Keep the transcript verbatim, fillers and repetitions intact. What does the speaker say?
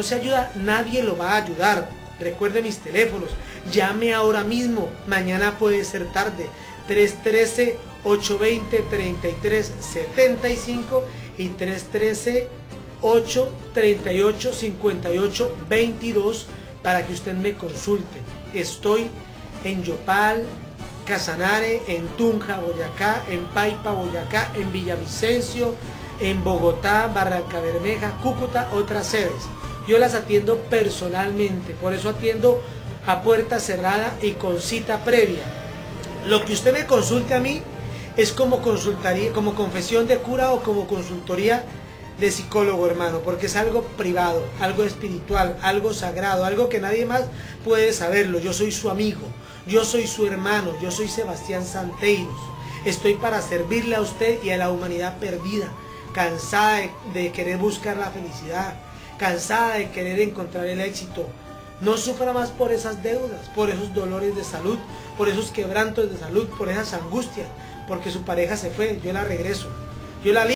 No se ayuda, nadie lo va a ayudar. Recuerde mis teléfonos, llame ahora mismo, mañana puede ser tarde. Tres uno tres, ocho dos cero, tres tres siete cinco y tres uno tres, ocho tres ocho, cinco ocho dos dos para que usted me consulte. Estoy en Yopal, Casanare, en Tunja, Boyacá, en Paipa, Boyacá, en Villavicencio, en Bogotá, Barranca Bermeja, Cúcuta, otras sedes. Yo las atiendo personalmente, por eso atiendo a puerta cerrada y con cita previa. Lo que usted me consulte a mí es como consultaría, como confesión de cura o como consultoría de psicólogo, hermano, porque es algo privado, algo espiritual, algo sagrado, algo que nadie más puede saberlo. Yo soy su amigo, yo soy su hermano, yo soy Sebastián Santeiros. Estoy para servirle a usted y a la humanidad perdida, cansada de querer buscar la felicidad, cansada de querer encontrar el éxito. No sufra más por esas deudas, por esos dolores de salud, por esos quebrantos de salud, por esas angustias, porque su pareja se fue, yo la regreso, yo la